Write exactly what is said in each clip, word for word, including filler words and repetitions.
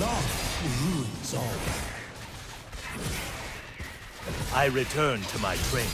Love ruins all. I return to my training.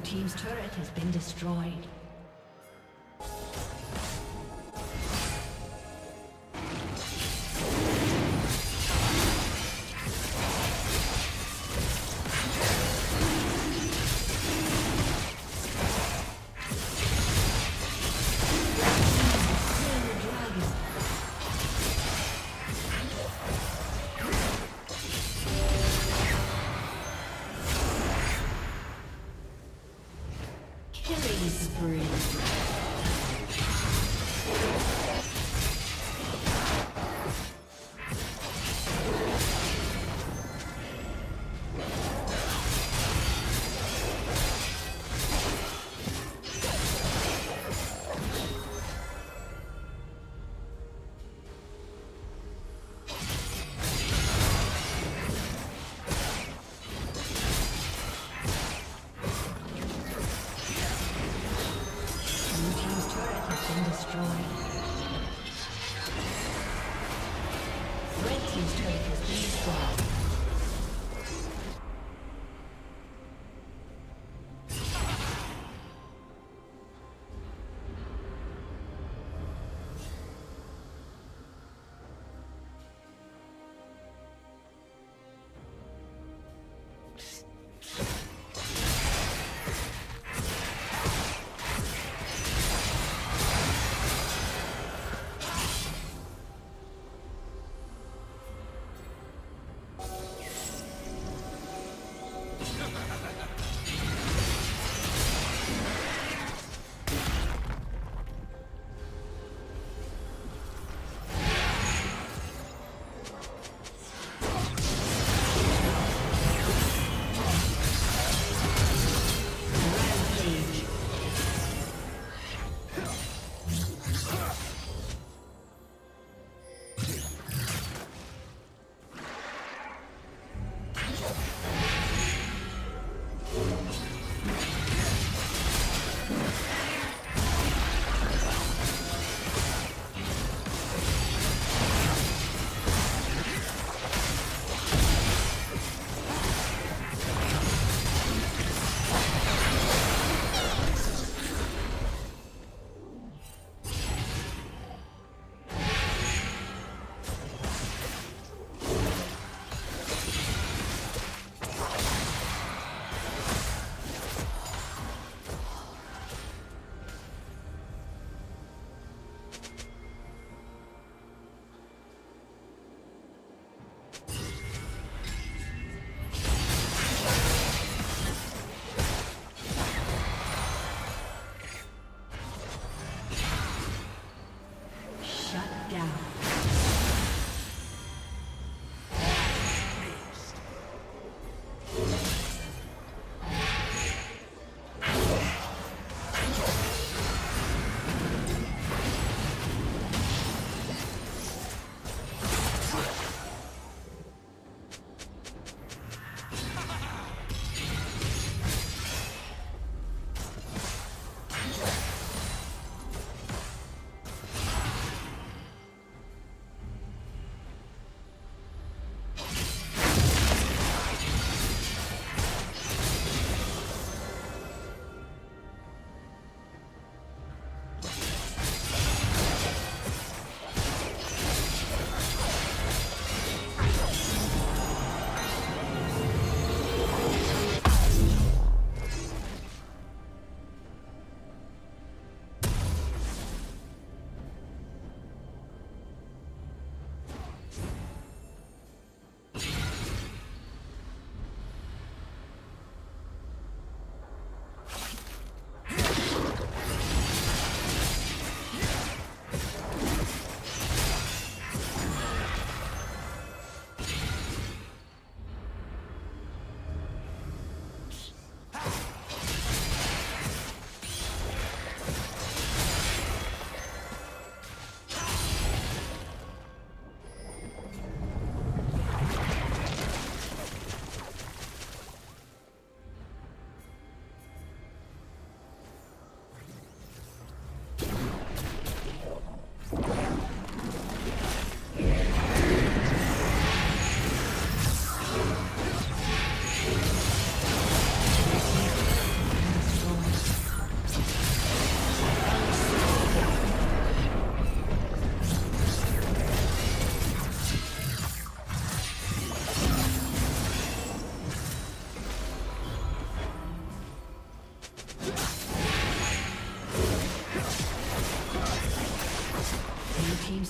Blue team's turret has been destroyed.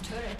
turret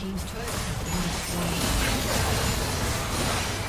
team's turret has been destroyed.